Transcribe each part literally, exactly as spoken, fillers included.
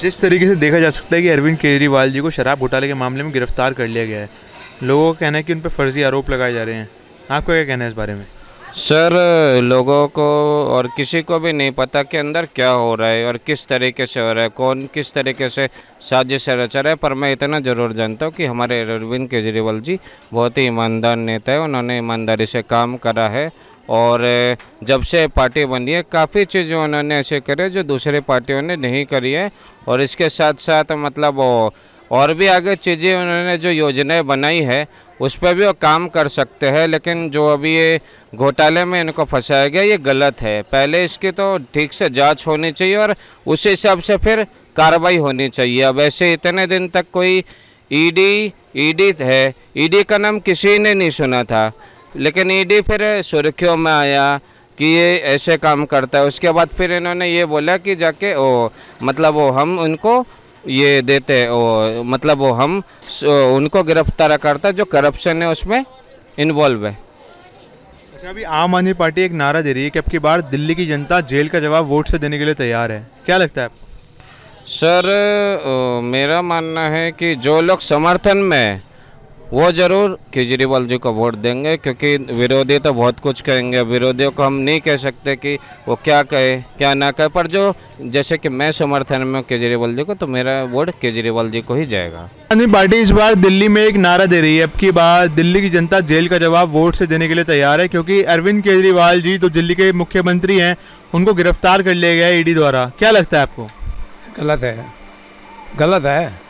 जिस तरीके से देखा जा सकता है कि अरविंद केजरीवाल जी को शराब घोटाले के मामले में गिरफ्तार कर लिया गया है, लोगों का कहना है कि उन पर फर्जी आरोप लगाए जा रहे हैं। आपका क्या कहना है इस बारे में? सर, लोगों को और किसी को भी नहीं पता कि अंदर क्या हो रहा है और किस तरीके से हो रहा है, कौन किस तरीके से साजिश रचा रहा है। पर मैं इतना ज़रूर जानता हूँ कि हमारे अरविंद केजरीवाल जी बहुत ही ईमानदार नेता है, उन्होंने ईमानदारी से काम करा है और जब से पार्टी बनी है काफ़ी चीज़ें उन्होंने ऐसे करे जो दूसरे पार्टियों ने नहीं करी है। और इसके साथ साथ मतलब और भी आगे चीज़ें उन्होंने जो योजनाएं बनाई है उस पर भी वो काम कर सकते हैं, लेकिन जो अभी ये घोटाले में इनको फंसाया गया ये गलत है। पहले इसकी तो ठीक से जांच होनी चाहिए और उस हिसाब से फिर कार्रवाई होनी चाहिए। अब ऐसे इतने दिन तक कोई ईडी ईडी है, ईडी का नाम किसी ने नहीं सुना था, लेकिन ईडी फिर सुर्खियों में आया कि ये ऐसे काम करता है। उसके बाद फिर इन्होंने ये बोला कि जाके ओ मतलब वो हम उनको ये देते ओ मतलब वो हम उनको गिरफ्तार करता जो करप्शन है उसमें इन्वॉल्व है। अच्छा, अभी आम आदमी पार्टी एक नारा दे रही है कि अब की बार दिल्ली की जनता जेल का जवाब वोट से देने के लिए तैयार है, क्या लगता है आपको? सर, ओ, मेरा मानना है कि जो लोग समर्थन में है वो ज़रूर केजरीवाल जी को वोट देंगे, क्योंकि विरोधी तो बहुत कुछ कहेंगे। विरोधियों को हम नहीं कह सकते कि वो क्या कहे क्या ना कहे, पर जो जैसे कि मैं समर्थन में केजरीवाल जी को, तो मेरा वोट केजरीवाल जी को ही जाएगा। आम आदमी पार्टी इस बार दिल्ली में एक नारा दे रही है, अब की बार दिल्ली की जनता जेल का जवाब वोट से देने के लिए तैयार है, क्योंकि अरविंद केजरीवाल जी तो दिल्ली के मुख्यमंत्री हैं, उनको गिरफ्तार कर लिया गया है ईडी द्वारा, क्या लगता है आपको? गलत है, गलत है,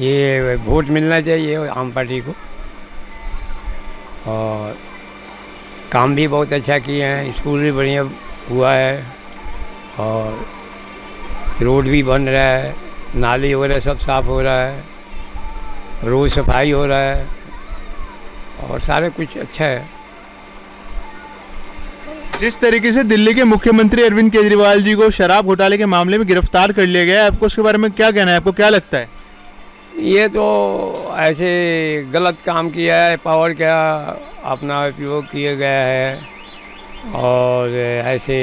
ये वोट मिलना चाहिए आम पार्टी को। और काम भी बहुत अच्छा किए हैं, स्कूल भी बढ़िया हुआ है और रोड भी बन रहा है, नाली वगैरह सब साफ हो रहा है, रोज़ सफाई हो रहा है और सारा कुछ अच्छा है। जिस तरीके से दिल्ली के मुख्यमंत्री अरविंद केजरीवाल जी को शराब घोटाले के मामले में गिरफ्तार कर लिया गया है, आपको उसके बारे में क्या कहना है? आपको क्या लगता है? ये तो ऐसे गलत काम किया है, पावर का अपना उपयोग किया गया है और ऐसे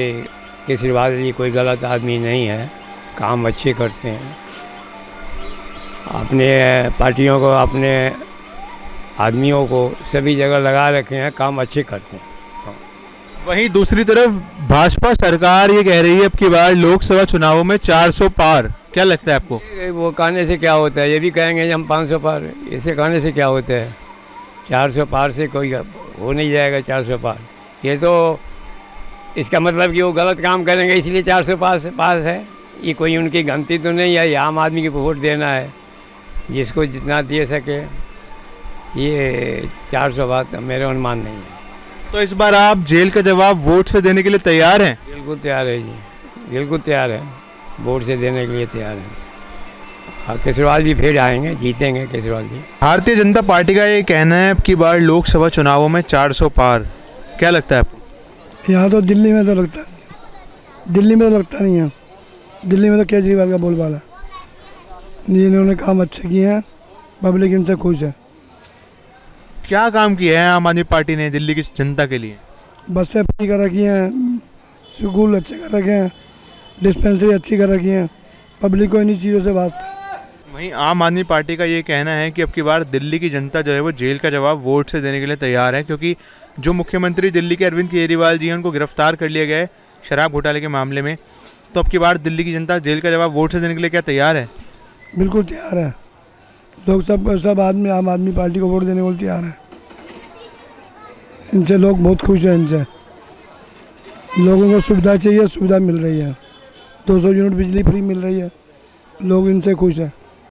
केजरीवाल जी कोई गलत आदमी नहीं है, काम अच्छे करते हैं, अपने पार्टियों को अपने आदमियों को सभी जगह लगा रखे हैं, काम अच्छे करते हैं। वहीं दूसरी तरफ भाजपा सरकार ये कह रही है अब की बार लोकसभा चुनावों में चार सौ पार, क्या लगता है आपको? वो कहने से क्या होता है, ये भी कहेंगे हम पाँच सौ पार, इसे कहने से क्या होता है? चार सौ पार से कोई हो नहीं जाएगा, चार सौ पार। ये तो इसका मतलब कि वो गलत काम करेंगे इसलिए चार सौ पार से पास है, ये कोई उनकी गलती तो नहीं है। आम आदमी को वोट देना है जिसको जितना दे सके, ये चार सौ पार मेरा अनुमान नहीं है। तो इस बार आप जेल का जवाब वोट से देने के लिए तैयार हैं? बिल्कुल तैयार है जी, बिल्कुल तैयार है, वोट से देने के लिए तैयार हैं। और केजरीवाल जी फिर आएंगे, जीतेंगे केजरीवाल जी। भारतीय जनता पार्टी का ये कहना है अब की बार लोकसभा चुनावों में चार सौ पार, क्या लगता है आपको? यहाँ तो दिल्ली में तो लगता नहीं, दिल्ली में तो लगता नहीं है, दिल्ली में तो केजरीवाल का बोलबाला, इन्होंने काम अच्छे किए हैं, पब्लिक इनसे खुश है। क्या काम किया है आम आदमी पार्टी ने दिल्ली की जनता के लिए? बसें फ्री कर रखी हैं, स्कूल अच्छे कर रखे हैं, डिस्पेंसरी अच्छी कर रखी है, पब्लिक को इन्हीं चीज़ों से वास्ता है। वहीं आम आदमी पार्टी का ये कहना है कि अब की बार दिल्ली की जनता जो है वो जेल का जवाब वोट से देने के लिए तैयार है, क्योंकि जो मुख्यमंत्री दिल्ली के अरविंद केजरीवाल जी हैं उनको गिरफ्तार कर लिया गया है शराब घोटाले के मामले में, तो अब की बार दिल्ली की जनता जेल का जवाब वोट से देने के लिए क्या तैयार है? बिल्कुल तैयार है, लोग सब सब आदमी आम आदमी पार्टी को वोट देने को तैयार है, इनसे लोग बहुत खुश हैं, इनसे लोगों को सुविधा चाहिए, सुविधा मिल रही है, दो सौ यूनिट बिजली फ्री मिल रही है, लोग इनसे खुश हैं।